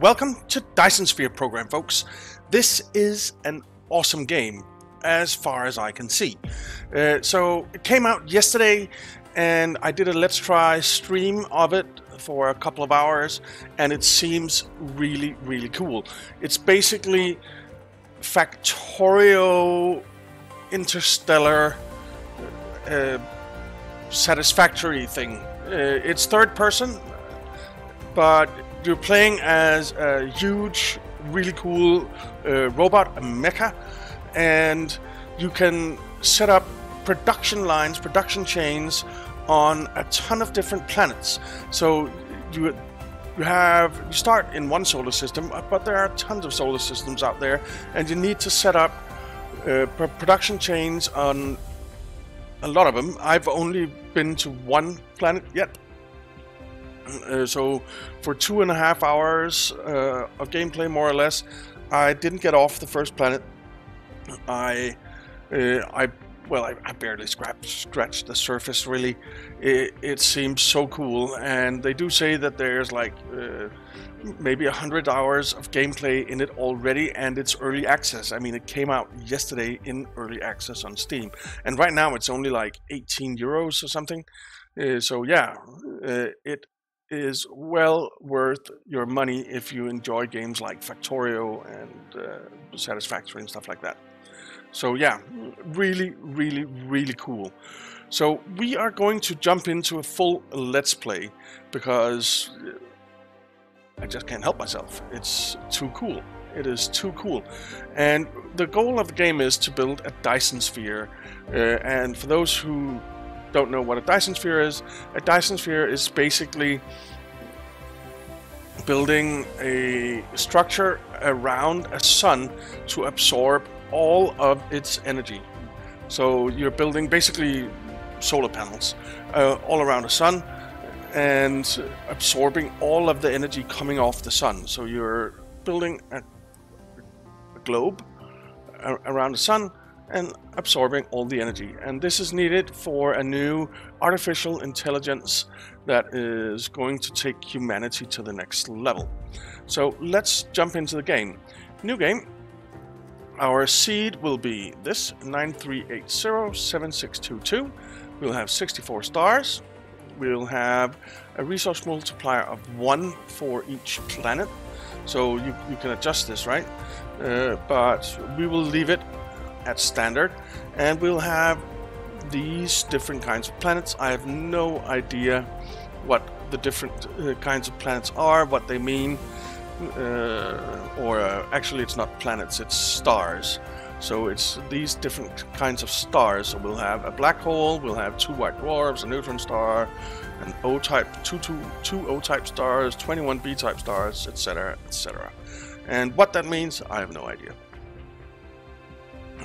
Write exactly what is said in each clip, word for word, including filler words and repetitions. Welcome to Dyson Sphere Program, folks. This is an awesome game, as far as I can see. Uh, so, it came out yesterday, and I did a Let's Try stream of it for a couple of hours, and it seems really, really cool. It's basically Factorio, interstellar, uh, Satisfactory thing. Uh, it's third person, but you're playing as a huge, really cool uh, robot, a mecha, and you can set up production lines, production chains on a ton of different planets. So you you have you start in one solar system, but there are tons of solar systems out there, and you need to set up uh, production chains on a lot of them. I've only been to one planet yet. Uh, so for two and a half hours uh, of gameplay, more or less, I didn't get off the first planet. I, uh, I, well, I, I barely scratched, scratched the surface. Really, it, it seems so cool, and they do say that there's like uh, maybe a hundred hours of gameplay in it already, and it's early access. I mean, it came out yesterday in early access on Steam, and right now it's only like eighteen euros or something. Uh, so yeah, uh, it. is well worth your money if you enjoy games like Factorio and uh, Satisfactory and stuff like that. So yeah, really, really, really cool. So we are going to jump into a full Let's Play because I just can't help myself. It's too cool. It is too cool. And the goal of the game is to build a Dyson Sphere. Uh, and for those who don't know what a Dyson Sphere is, a Dyson Sphere is basically building a structure around a sun to absorb all of its energy. So you're building basically solar panels uh, all around a sun and absorbing all of the energy coming off the sun. So you're building a, a globe around the sun and absorbing all the energy. And this is needed for a new artificial intelligence that is going to take humanity to the next level. So let's jump into the game. New game. Our seed will be this, nine three eight zero seven six two two. We'll have sixty-four stars. We'll have a resource multiplier of one for each planet. So you, you can adjust this, right? Uh, but we will leave it at standard, and we'll have these different kinds of planets. I have no idea what the different uh, kinds of planets are, what they mean, uh, or uh, actually it's not planets, it's stars. So it's these different kinds of stars. So we'll have a black hole, we'll have two white dwarfs, a neutron star, an O-type, two, two, two O-type stars, twenty-one B-type stars, et cetera, et cetera. And what that means, I have no idea.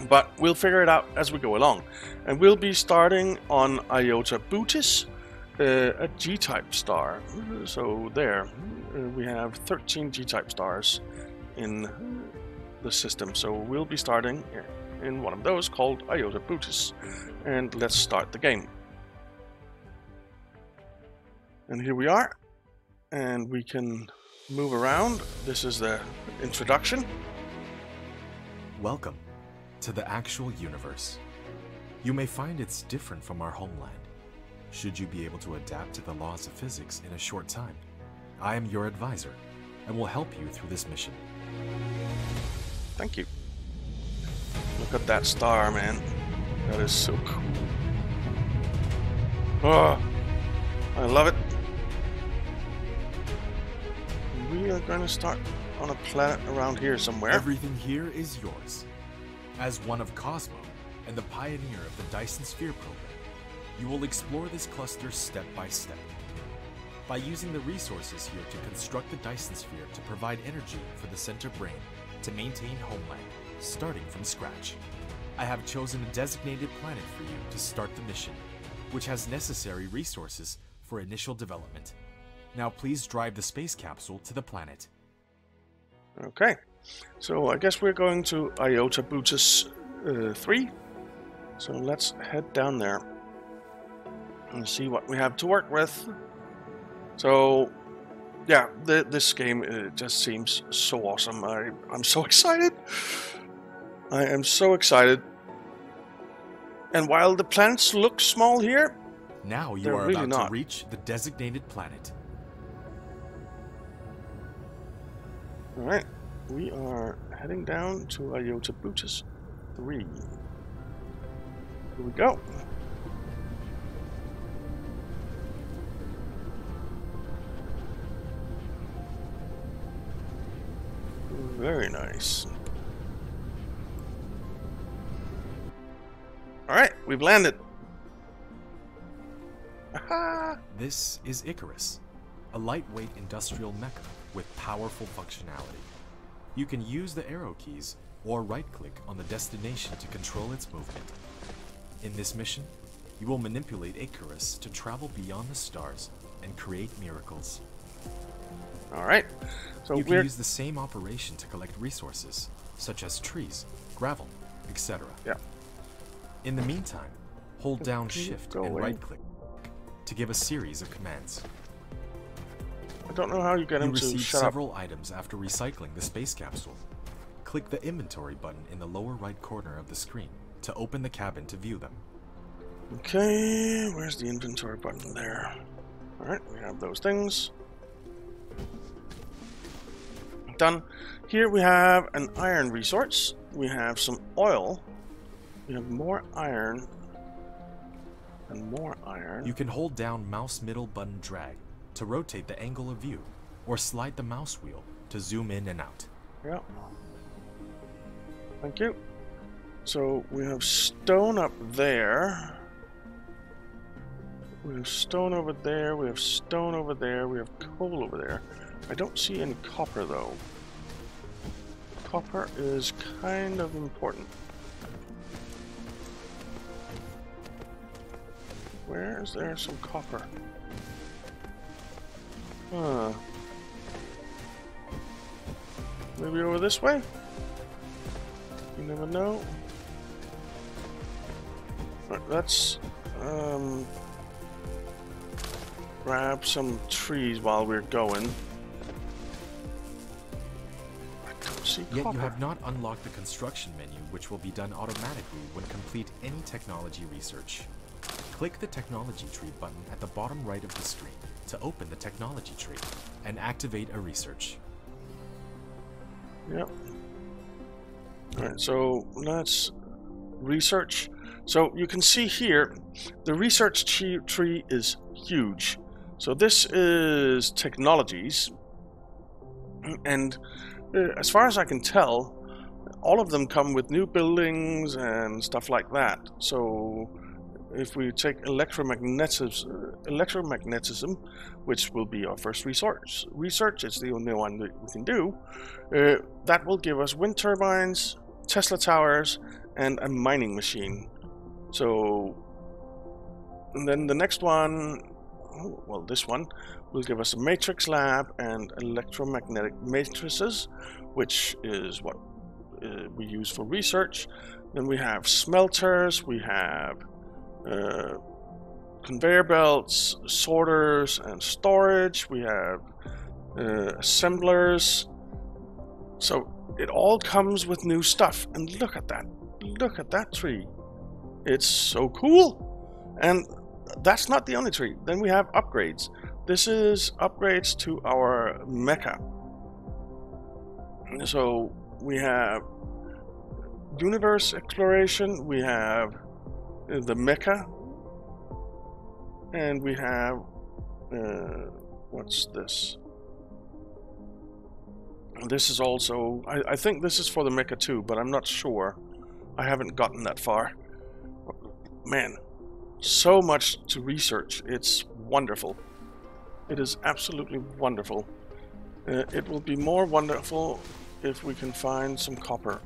But we'll figure it out as we go along. And we'll be starting on Iota Bootis, uh, a G-type star. So there, uh, we have thirteen G-type stars in the system. So we'll be starting in one of those called Iota Bootis. And let's start the game. And here we are. And we can move around. This is the introduction. Welcome to the actual universe. You may find it's different from our homeland. Should you be able to adapt to the laws of physics in a short time, I am your advisor and will help you through this mission. Thank you. Look at that star, man. That is so cool. Oh, I love it. We are going to start on a planet around here somewhere. Everything here is yours. As one of Cosmo and the pioneer of the Dyson Sphere program, you will explore this cluster step by step. By using the resources here to construct the Dyson Sphere to provide energy for the center brain to maintain homeland, starting from scratch. I have chosen a designated planet for you to start the mission, which has necessary resources for initial development. Now please drive the space capsule to the planet. Okay. So I guess we're going to Iota Brutis uh, three. So let's head down there and see what we have to work with. So yeah, the, this game uh, just seems so awesome. I, I'm so excited. I am so excited. And while the planets look small here, now you are really about not. to reach the designated planet. All right, we are heading down to Iota Brutis three. Here we go. Very nice. All right, we've landed. Aha! This is Icarus, a lightweight industrial mecha with powerful functionality. You can use the arrow keys or right-click on the destination to control its movement. In this mission, you will manipulate Icarus to travel beyond the stars and create miracles. All right. So you can use the same operation to collect resources, such as trees, gravel, et cetera. Yeah. In the meantime, hold down Shift and right-click to give a series of commands. I don't know how you get him to shut up. You receive several items after recycling the space capsule. Click the inventory button in the lower right corner of the screen to open the cabin to view them. Okay, where's the inventory button there? All right, we have those things. Done. Here we have an iron resource. We have some oil. We have more iron and more iron. You can hold down mouse middle button drag to rotate the angle of view, or slide the mouse wheel to zoom in and out. Yeah. Thank you. So we have stone up there. We have stone over there. We have stone over there. We have coal over there. I don't see any copper though. Copper is kind of important. Where is there some copper? Huh. Maybe over this way? You never know. Right, let's um, grab some trees while we're going. Yet copper. You have not unlocked the construction menu, which will be done automatically when complete any technology research. Click the technology tree button at the bottom right of the screen to open the technology tree and activate a research. Yep. Alright, so let's research. So you can see here, the research tree is huge. So this is technologies, and as far as I can tell, all of them come with new buildings and stuff like that. So if we take electromagnetism, electromagnetism which will be our first resource, research, it's the only one that we can do, uh, that will give us wind turbines, Tesla towers, and a mining machine. So, and then the next one, oh, well, this one will give us a matrix lab and electromagnetic matrices, which is what uh, we use for research. Then we have smelters, we have uh, conveyor belts, sorters, and storage. We have uh, assemblers. So it all comes with new stuff. And look at that. Look at that tree. It's so cool. And that's not the only tree. Then we have upgrades. This is upgrades to our mecha. So we have universe exploration, we have the mecha, and we have uh, what's this? This is also, I, I think this is for the mecha too, but I'm not sure. I haven't gotten that far. Man, so much to research. It's wonderful. It is absolutely wonderful. Uh, it will be more wonderful if we can find some copper.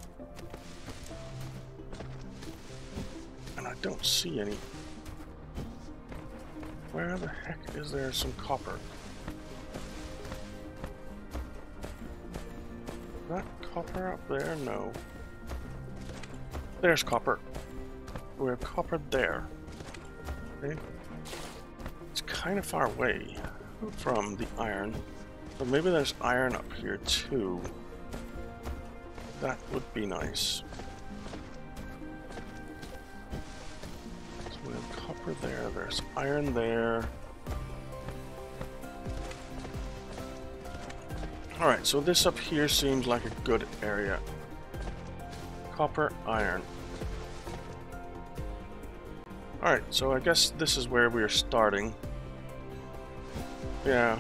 And I don't see any. Where the heck is there some copper? Is that copper up there? No. There's copper. We have copper there. Okay. It's kind of far away from the iron. But maybe there's iron up here too. That would be nice. So we have copper there, there's iron there. Alright, so this up here seems like a good area. Copper, iron. Alright, so I guess this is where we are starting. Yeah.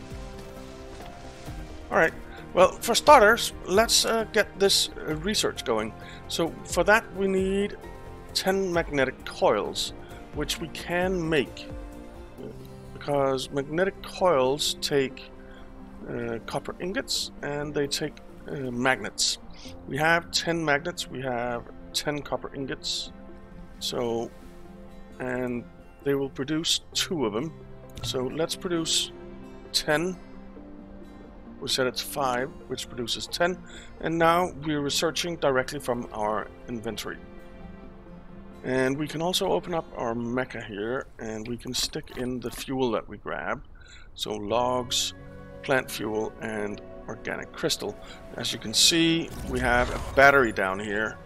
Alright, well, for starters, let's uh, get this uh, research going. So for that we need ten magnetic coils, which we can make, because magnetic coils take uh, copper ingots and they take uh, magnets. We have ten magnets, we have ten copper ingots, so, and they will produce two of them. So let's produce ten. We said it's five, which produces ten, and now we're researching directly from our inventory. And we can also open up our mecha here, and we can stick in the fuel that we grab. So logs, plant fuel, and organic crystal. As you can see, we have a battery down here,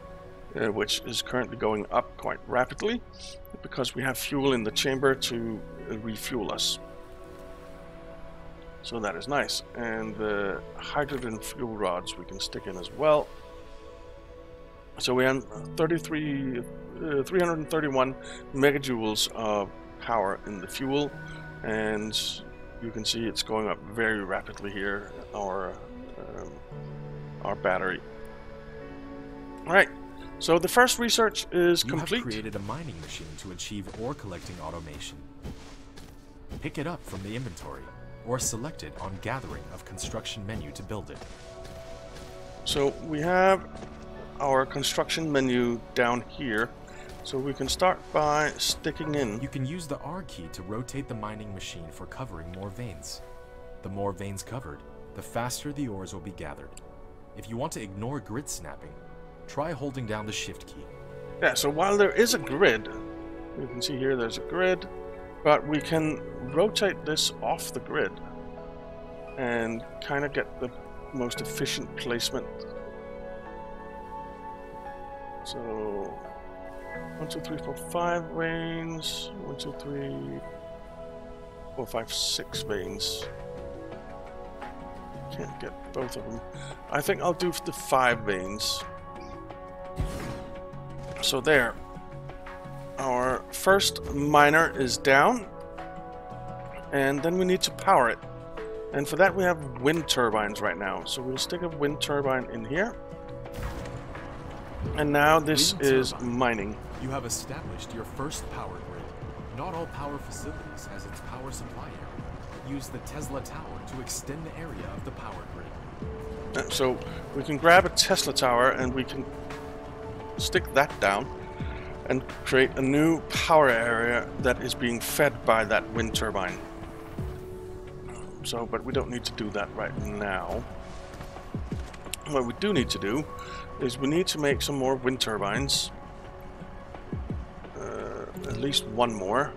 uh, which is currently going up quite rapidly, because we have fuel in the chamber to uh, refuel us. So that is nice. And the hydrogen fuel rods we can stick in as well. So we have thirty-three, uh, three hundred thirty-one megajoules of power in the fuel. And you can see it's going up very rapidly here, our, um, our battery. Alright, so the first research is complete. You have created a mining machine to achieve ore collecting automation. Pick it up from the inventory, or select it on gathering of construction menu to build it. So we have our construction menu down here, so we can start by sticking in. You can use the R key to rotate the mining machine for covering more veins. The more veins covered, the faster the ores will be gathered. If you want to ignore grid snapping, try holding down the shift key. Yeah, so while there is a grid, you can see here there's a grid, but we can rotate this off the grid and kind of get the most efficient placement. So, one, two, three, four, five veins. One, two, three, four, five, six veins. Can't get both of them. I think I'll do the five veins. So there. Our first miner is down, and then we need to power it, and for that we have wind turbines right now, so we'll stick a wind turbine in here. And now this is mining. You have established your first power grid. Not all power facilities has its power supply area. Use the Tesla tower to extend the area of the power grid. So we can grab a Tesla tower and we can stick that down and create a new power area that is being fed by that wind turbine. So, but we don't need to do that right now. What we do need to do is we need to make some more wind turbines. Uh, at least one more.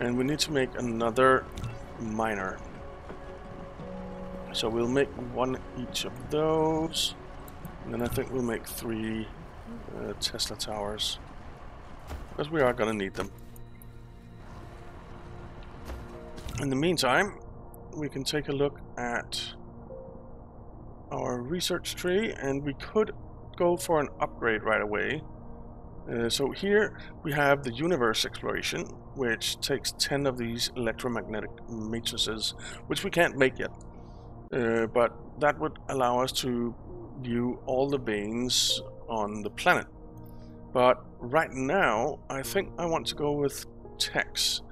And we need to make another miner. So we'll make one each of those. And then I think we'll make three uh, Tesla towers, because we are going to need them. In the meantime, we can take a look at our research tree, and we could go for an upgrade right away. Uh, so here we have the universe exploration, which takes ten of these electromagnetic matrices, which we can't make yet. Uh, but that would allow us to view all the veins on the planet. But right now, I think I want to go with techs,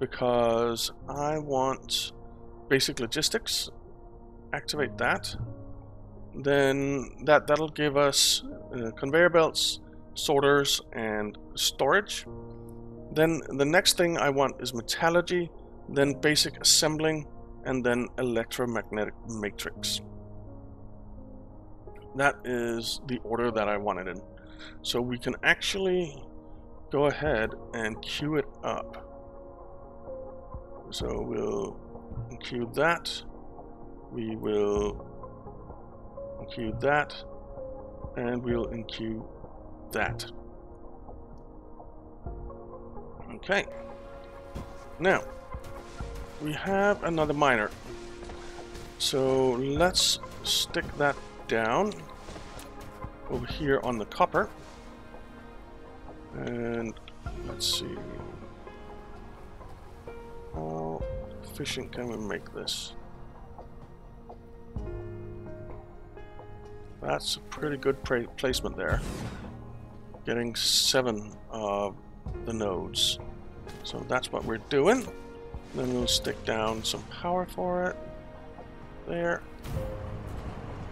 because I want basic logistics. Activate that. Then that, that'll give us uh, conveyor belts, sorters, and storage. Then the next thing I want is metallurgy, then basic assembling, and then electromagnetic matrix. That is the order that I want it in. So we can actually go ahead and queue it up. So we'll queue that. we will include that, and we'll include that. Okay. Now, we have another miner. So let's stick that down over here on the copper. And let's see. How efficient can we make this? That's a pretty good placement there. Getting seven of the nodes. So that's what we're doing. Then we'll stick down some power for it. There.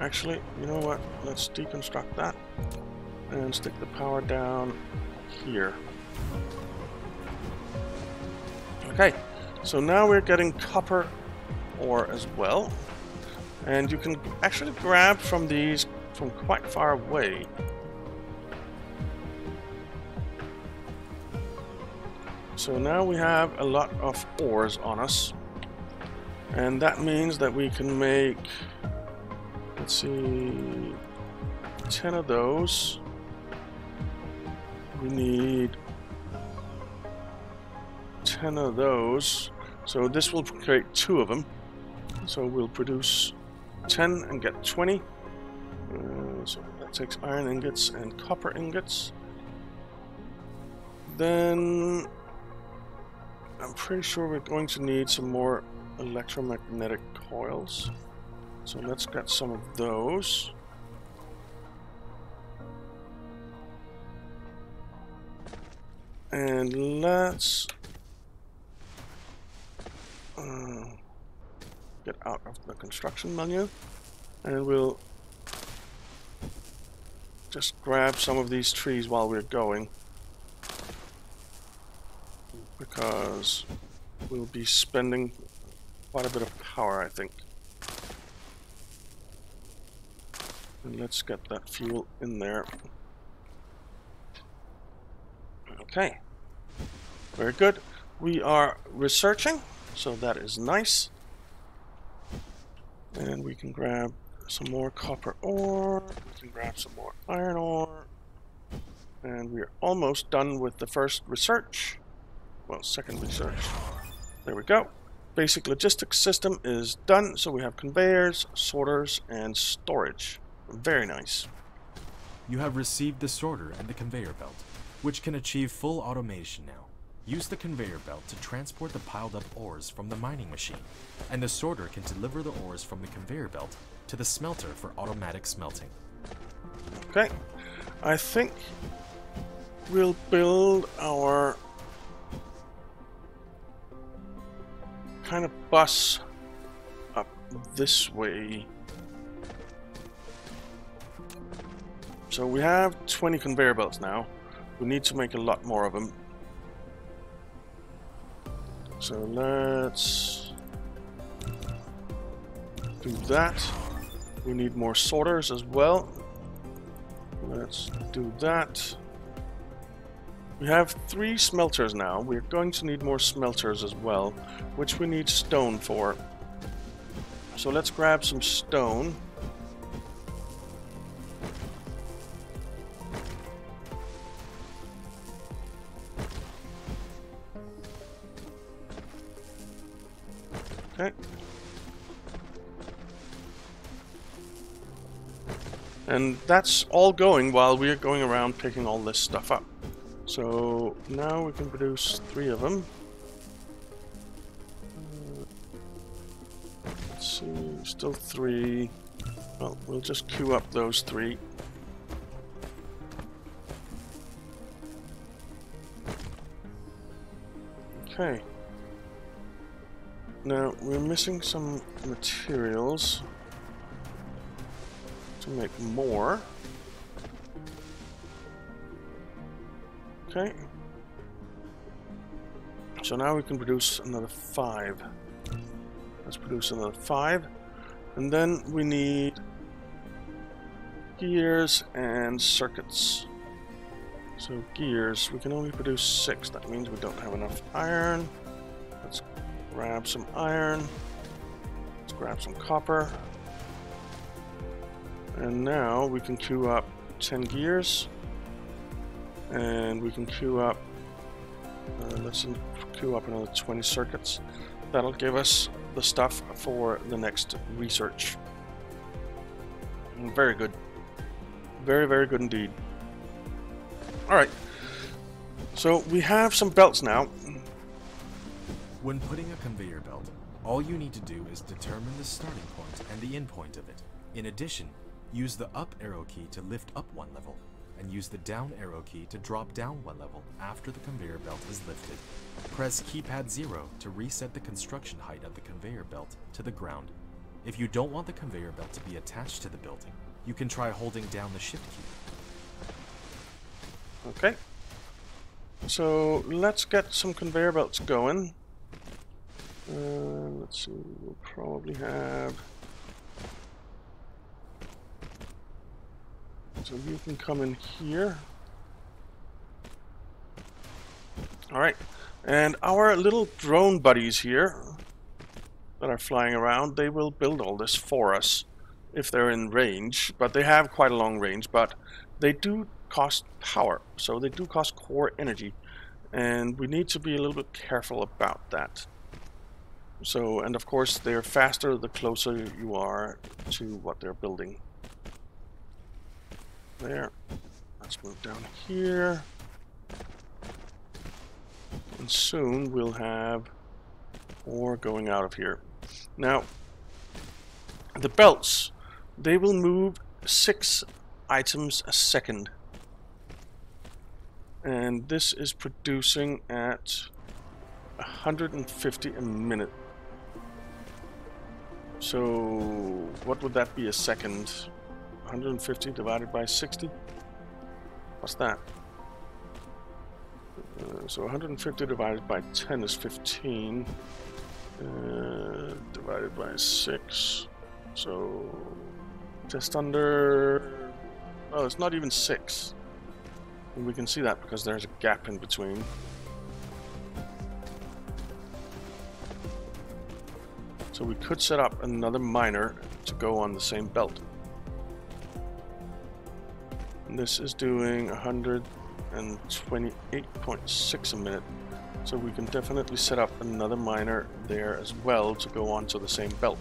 Actually, you know what? Let's deconstruct that. And stick the power down here. Okay. So now we're getting copper ore as well. And you can actually grab from these from quite far away. So now we have a lot of ores on us. And that means that we can make, let's see, ten of those. We need ten of those. So this will create two of them. So we'll produce ten and get twenty. Uh, so that takes iron ingots and copper ingots. Then I'm pretty sure we're going to need some more electromagnetic coils. So let's get some of those. And let's uh, get out of the construction menu, and we'll just grab some of these trees while we're going, because we'll be spending quite a bit of power, I think. And let's get that fuel in there. Okay, very good. We are researching, so that is nice. And we can grab some more copper ore, we can grab some more iron ore, and we're almost done with the first research. Well, second research. There we go. Basic logistics system is done, so we have conveyors, sorters, and storage. Very nice. You have received the sorter and the conveyor belt, which can achieve full automation now. Use the conveyor belt to transport the piled up ores from the mining machine, and the sorter can deliver the ores from the conveyor belt to the smelter for automatic smelting. Okay, I think we'll build our kind of bus up this way. So we have twenty conveyor belts now. We need to make a lot more of them. So let's do that. We need more sorters as well. Let's do that. We have three smelters now. We're going to need more smelters as well, which we need stone for. So let's grab some stone. Okay. And that's all going while we're going around picking all this stuff up. So now we can produce three of them. Let's see, still three. Well, we'll just queue up those three. Okay. Now we're missing some materials to make more. Okay, so now we can produce another five. Let's produce another five, and then we need gears and circuits. So gears, we can only produce six. That means we don't have enough iron. Let's grab some iron. Let's grab some copper. And now we can queue up ten gears. And we can queue up, uh, let's queue up another twenty circuits. That'll give us the stuff for the next research. Very good. Very, very good indeed. Alright. So we have some belts now. When putting a conveyor belt, all you need to do is determine the starting point and the end point of it. In addition, use the up arrow key to lift up one level, and use the down arrow key to drop down one level after the conveyor belt is lifted. Press keypad zero to reset the construction height of the conveyor belt to the ground. If you don't want the conveyor belt to be attached to the building, you can try holding down the shift key. Okay. So let's get some conveyor belts going. Uh, let's see, we'll probably have... So you can come in here. Alright, and our little drone buddies here that are flying around, they will build all this for us if they're in range, but they have quite a long range, but they do cost power, so they do cost core energy, and we need to be a little bit careful about that. So, and of course, they're faster the closer you are to what they're building. There. Let's move down here. And soon we'll have ore going out of here. Now, the belts, they will move six items a second. And this is producing at one hundred fifty a minute. So, what would that be a second? one hundred fifty divided by sixty? What's that? Uh, so one hundred fifty divided by ten is fifteen. Uh, divided by six. So just under... Oh, it's not even six. And we can see that because there's a gap in between. So we could set up another miner to go on the same belt. This is doing one hundred twenty-eight point six a minute, so we can definitely set up another miner there as well to go on to the same belt.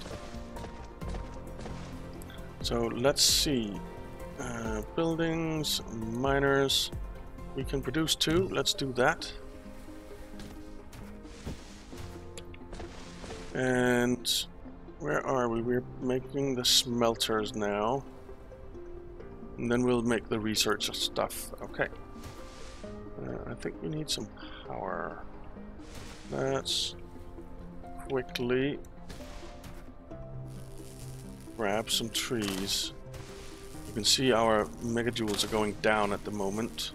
So let's see, uh, buildings, miners, we can produce two, let's do that. And where are we? We're making the smelters now. And then we'll make the research stuff. Okay. Uh, I think we need some power. Let's quickly grab some trees. You can see our megajoules are going down at the moment.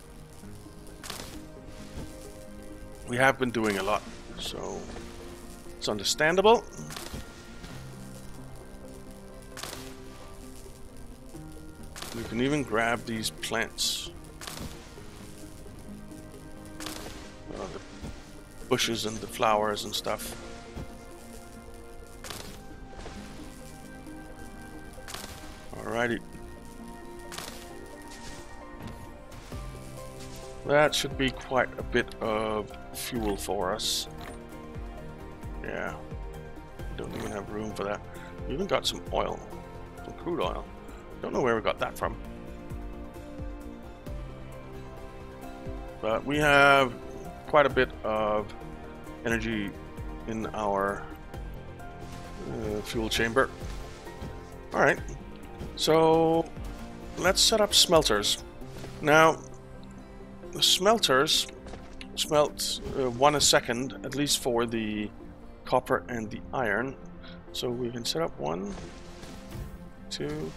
We have been doing a lot, so it's understandable. We can even grab these plants. Uh, the bushes and the flowers and stuff. Alrighty. That should be quite a bit of fuel for us. Yeah. Don't even have room for that. We even got some oil. Some crude oil. Don't know where we got that from, but we have quite a bit of energy in our uh, fuel chamber. All right, so let's set up smelters. Now, the smelters smelt uh, one a second, at least for the copper and the iron. So we can set up one, two.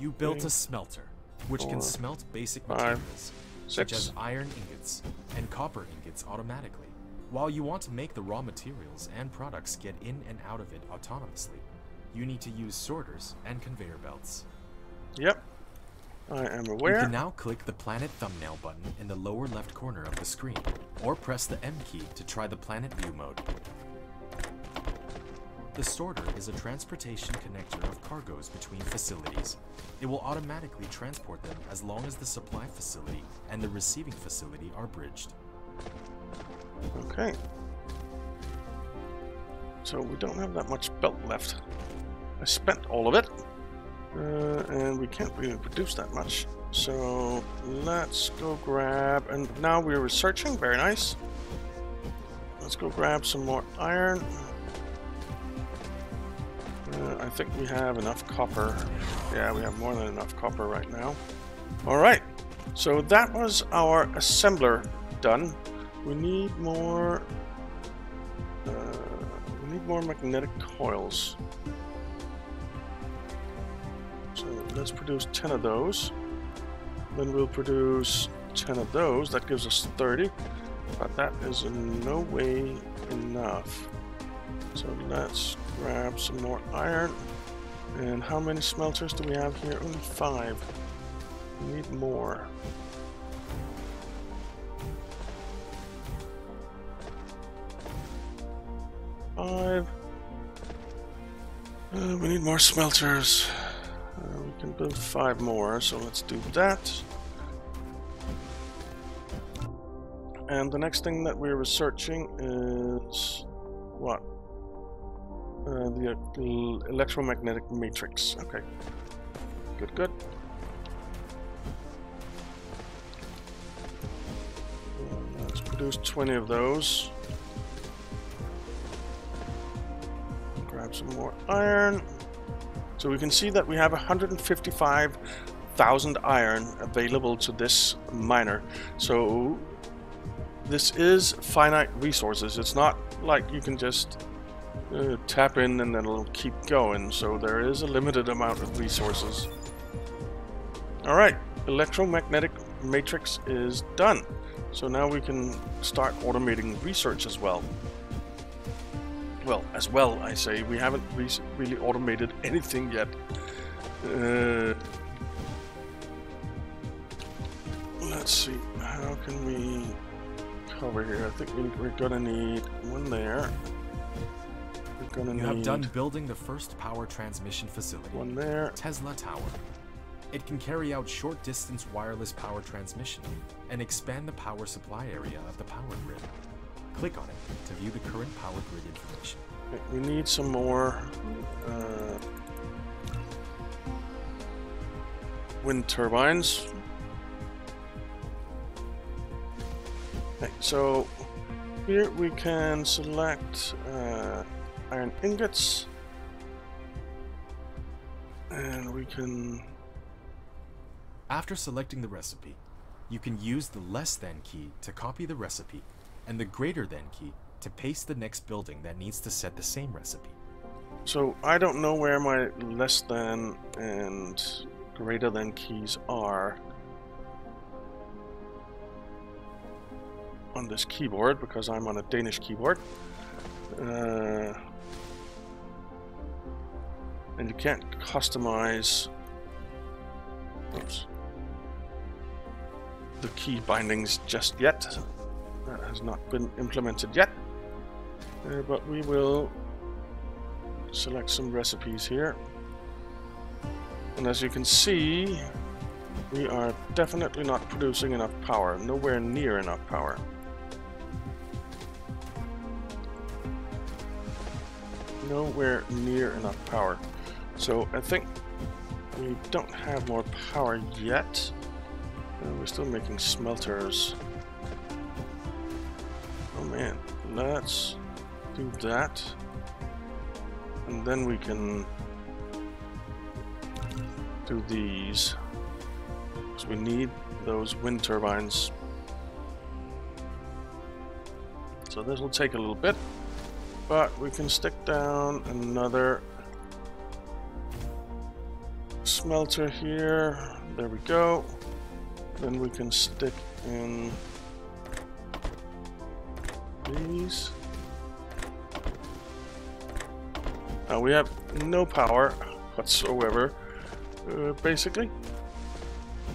You built a smelter, which Four, can smelt basic materials, five, such as iron ingots and copper ingots automatically, while you want to make the raw materials and products get in and out of it autonomously. You need to use sorters and conveyor belts. Yep, I am aware. You can now click the planet thumbnail button in the lower left corner of the screen, or press the M key to try the planet view mode. The sorter is a transportation connector of cargoes between facilities. It will automatically transport them as long as the supply facility and the receiving facility are bridged. Okay. So we don't have that much belt left. I spent all of it. Uh, and we can't really produce that much. So let's go grab... And now we're researching. Very nice. Let's go grab some more iron. Uh, I think we have enough copper. Yeah, we have more than enough copper right now. Alright. So that was our assembler done. We need more... Uh, we need more magnetic coils. Let's produce ten of those. Then we'll produce ten of those. That gives us thirty. But that is in no way enough. So let's grab some more iron. And how many smelters do we have here? Only five. We need more. Five. Uh, we need more smelters. Uh, we can build five more, so let's do that. And the next thing that we're researching is what? Uh, the uh, electromagnetic matrix. Okay. Good, good. Let's produce twenty of those. Grab some more iron. So we can see that we have one hundred fifty-five thousand iron available to this miner. So this is finite resources. It's not like you can just uh, tap in and then it'll keep going. So there is a limited amount of resources. All right, electromagnetic matrix is done. So now we can start automating research as well. Well, as well, I say, we haven't re really automated anything yet. Uh, let's see, how can we cover here? I think we, we're gonna need one there. We're gonna you need have done building the first power transmission facility. One there. Tesla Tower. It can carry out short-distance wireless power transmission and expand the power supply area of the power grid. Click on it to view the current power grid information. We need some more uh, wind turbines. Okay, so here we can select uh, iron ingots, and we can. After selecting the recipe, you can use the less than key to copy the recipe, and the greater than key to paste the next building that needs to set the same recipe. So I don't know where my less than and greater than keys are on this keyboard because I'm on a Danish keyboard. Uh, and you can't customize oops, the key bindings just yet. That has not been implemented yet, uh, but we will select some recipes here. And as you can see, we are definitely not producing enough power, nowhere near enough power. Nowhere near enough power. So I think we don't have more power yet. Uh, we're still making smelters. Man, let's do that, and then we can do these because we need those wind turbines. So this will take a little bit, but we can stick down another smelter here. There we go. Then we can stick in these. Now we have no power whatsoever, uh, basically.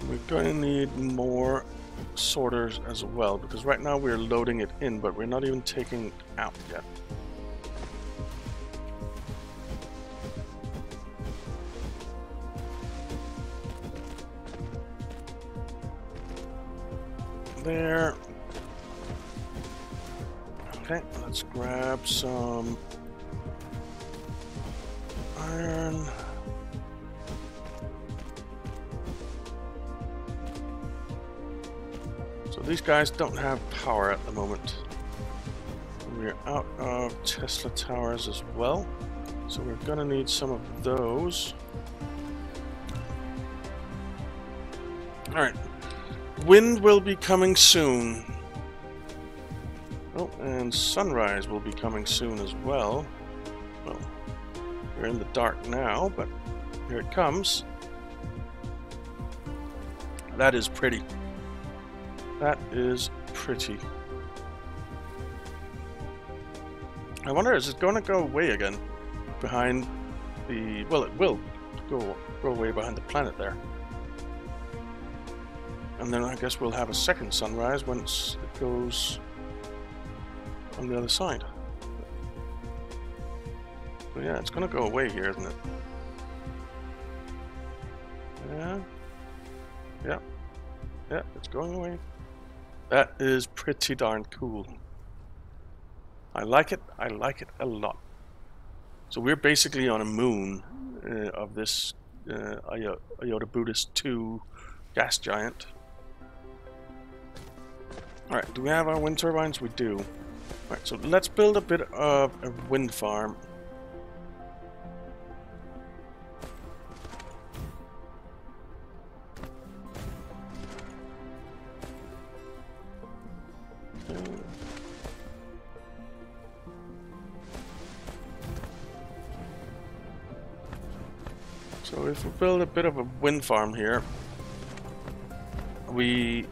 We're going to need more sorters as well, because right now we're loading it in, but we're not even taking it out yet. there. Okay, let's grab some iron. So these guys don't have power at the moment. We're out of Tesla towers as well, so we're gonna need some of those. All right, wind will be coming soon. Oh, and sunrise will be coming soon as well. Well, we're in the dark now, but here it comes. That is pretty. That is pretty. I wonder, is it going to go away again behind the... Well, it will go, go away behind the planet there. And then I guess we'll have a second sunrise once it goes on the other side. But yeah, it's going to go away here, isn't it? Yeah. Yeah. Yeah, it's going away. That is pretty darn cool. I like it. I like it a lot. So we're basically on a moon uh, of this uh, Iota Brutis two gas giant. Alright, do we have our wind turbines? We do. Alright, so let's build a bit of a wind farm. So if we build a bit of a wind farm here, we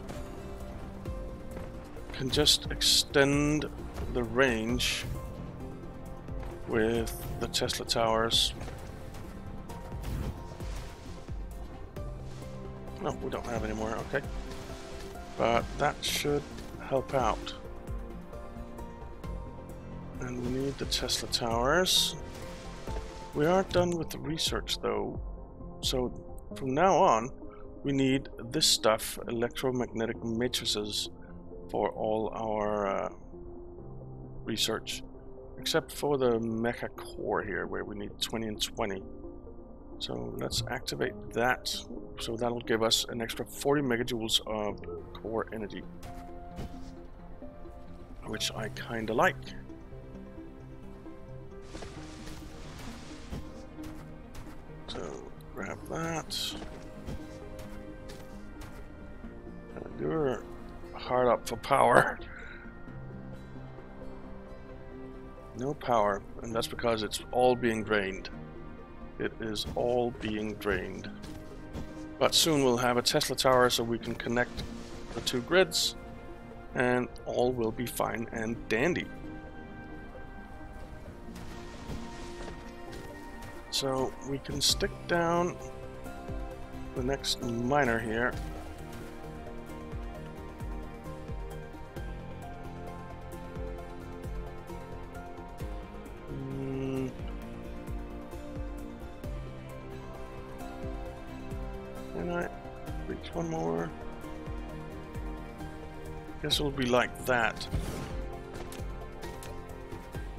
can just extend the range with the Tesla towers. No, we don't have any more, okay. But that should help out. And we need the Tesla towers. We are done with the research though, so from now on we need this stuff, electromagnetic matrices, for all our uh, research, except for the mecha core here where we need twenty and twenty. So let's activate that, so that'll give us an extra forty megajoules of core energy, which I kinda like. So grab that. You're hard up for power. No power, and that's because it's all being drained. It is all being drained. But soon we'll have a Tesla tower so we can connect the two grids and all will be fine and dandy. So we can stick down the next miner here. Mm. Can I reach one more? I guess it'll be like that.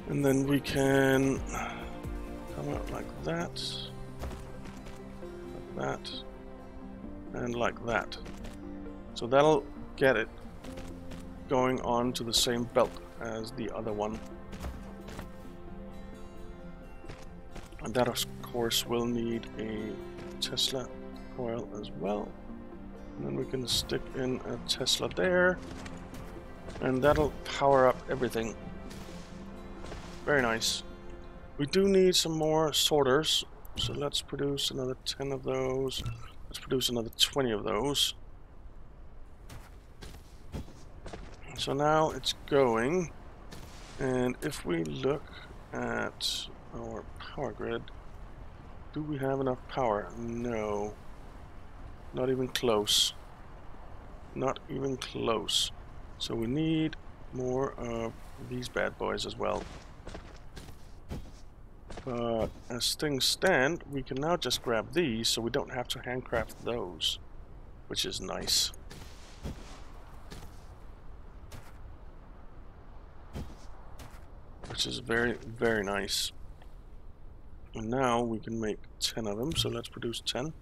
And then we can... out like that, like that, and like that. So that'll get it going on to the same belt as the other one. And that of course will need a Tesla coil as well. And then we can stick in a Tesla there, and that'll power up everything. Very nice. We do need some more sorters, so let's produce another ten of those. Let's produce another twenty of those. So now it's going, and if we look at our power grid, do we have enough power? No. Not even close. Not even close. So we need more of these bad boys as well. But as things stand, we can now just grab these, so we don't have to handcraft those, which is nice. which is very, very nice. And now we can make ten of them, so let's produce ten.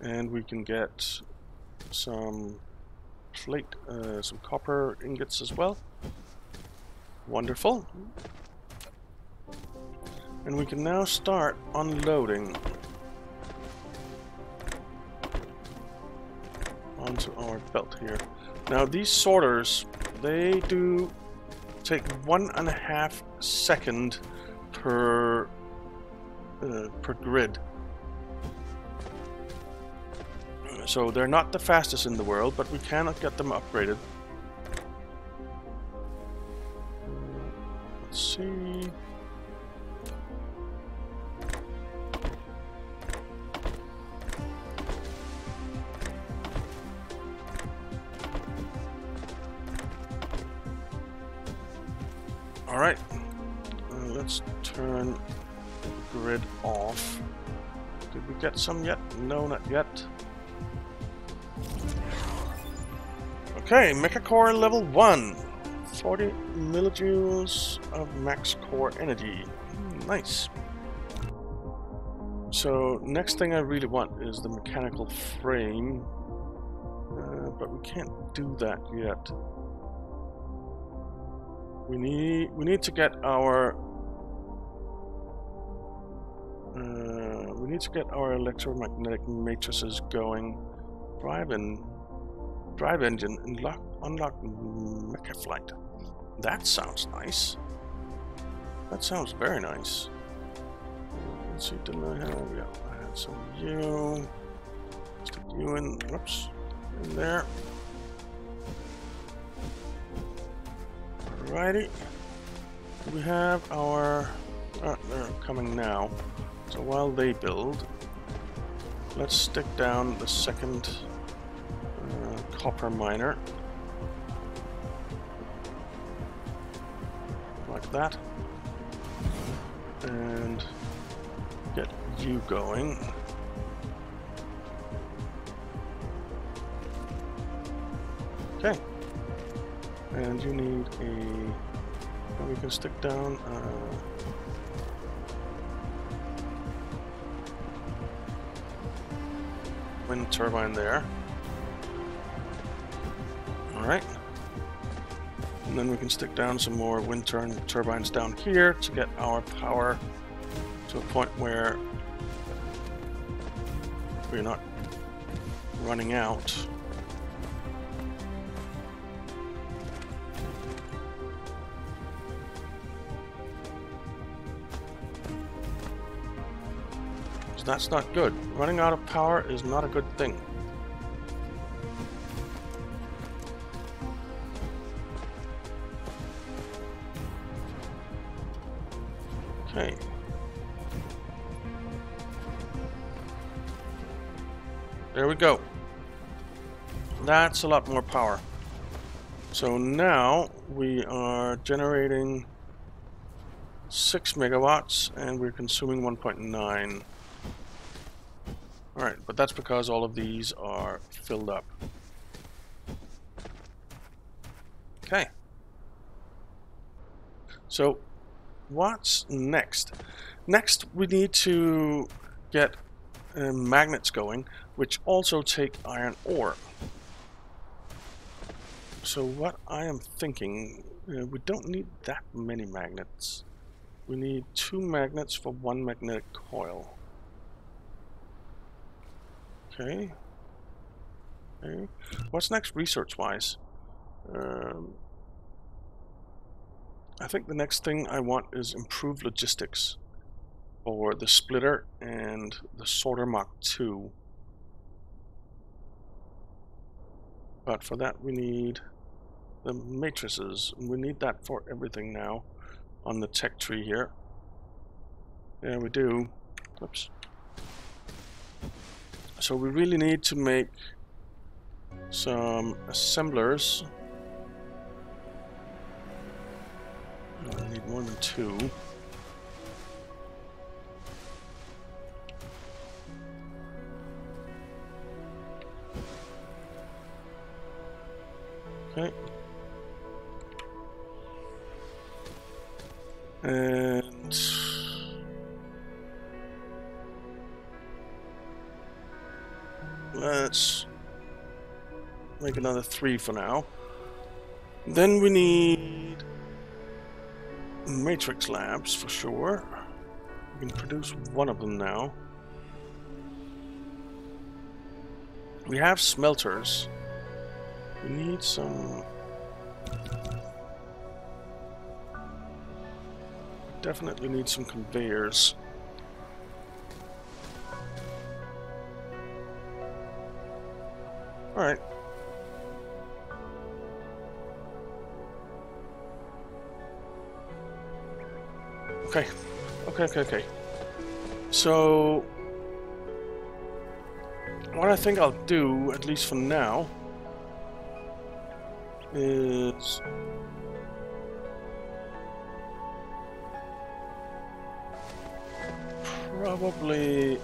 And we can get some plate, uh, some copper ingots as well. Wonderful. And we can now start unloading onto our belt here. Now these sorters, they do take one and a half second per uh, per grid. So they're not the fastest in the world, but we cannot get them upgraded. Let's see. All right, uh, let's turn the grid off. Did we get some yet? No, not yet. Okay, Mecha Core level one. forty millijoules of max core energy. Nice. So, next thing I really want is the mechanical frame. Uh, but we can't do that yet. We need, we need to get our... Uh, we need to get our electromagnetic matrices going. Drive-in. Drive engine and lock, unlock mecha flight. That sounds nice. That sounds very nice. Let's see, didn't I have, yeah, I had some you. Stick you in, whoops, in there. Alrighty. We have our, ah, they're coming now. So while they build, let's stick down the second copper miner, like that, and get you going. Okay, and you need a, and we can stick down uh, wind turbine there. Alright, and then we can stick down some more wind turn turbines down here to get our power to a point where we're not running out. So that's not good. Running out of power is not a good thing. Okay. There we go. That's a lot more power. So now we are generating six megawatts and we're consuming one point nine. Alright, but that's because all of these are filled up. Okay. So what's next? Next, we need to get uh, magnets going, which also take iron ore. So what I am thinking, uh, we don't need that many magnets. We need two magnets for one magnetic coil. Okay. Okay. What's next research-wise? Um, I think the next thing I want is improved logistics for the splitter and the sorter Mach two. But for that we need the matrices. We need that for everything now on the tech tree here. Yeah, we do. Oops. So we really need to make some assemblers. I need more than two. And let's make another three for now. Then we need matrix labs for sure. We can produce one of them now. We have smelters. We need some... Definitely need some conveyors. Alright. Okay. Okay, okay, okay. So... what I think I'll do, at least for now, is... probably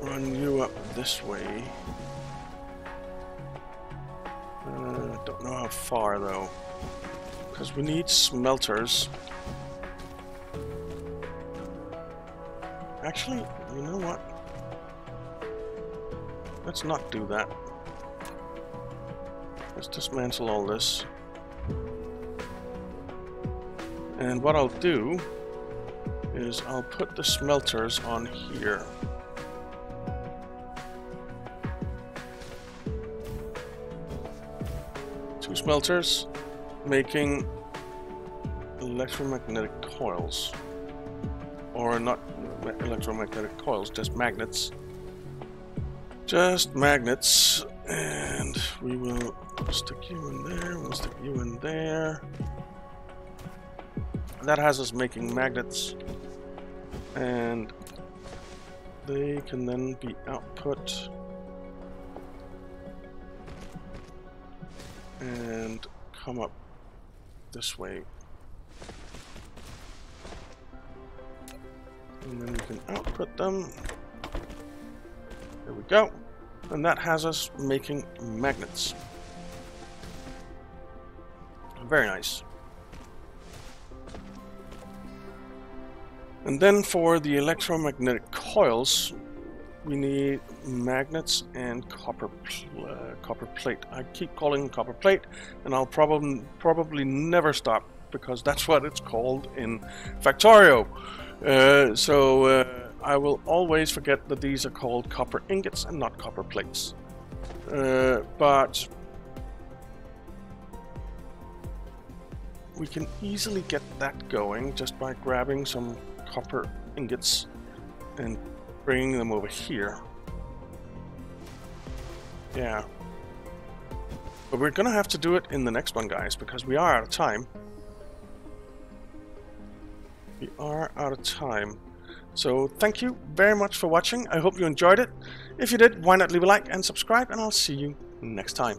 run you up this way. Uh, don't know how far though, because we need smelters. Actually, you know what? Let's not do that. Let's dismantle all this. And what I'll do is I'll put the smelters on here. Two smelters making electromagnetic coils. Or not electromagnetic coils, just magnets. Just magnets. And we will stick you in there, we'll stick you in there. That has us making magnets, and they can then be output and come up this way, and then we can output them. There we go, and that has us making magnets. Very nice. And then for the electromagnetic coils, we need magnets and copper pl uh, copper plate. I keep calling them copper plate, and I'll probably probably never stop because that's what it's called in Factorio. Uh, so uh, I will always forget that these are called copper ingots and not copper plates. Uh, but we can easily get that going just by grabbing some copper ingots and bringing them over here. Yeah. But we're gonna have to do it in the next one, guys, because we are out of time. We are out of time. So thank you very much for watching. I hope you enjoyed it. If you did, why not leave a like and subscribe, and I'll see you next time.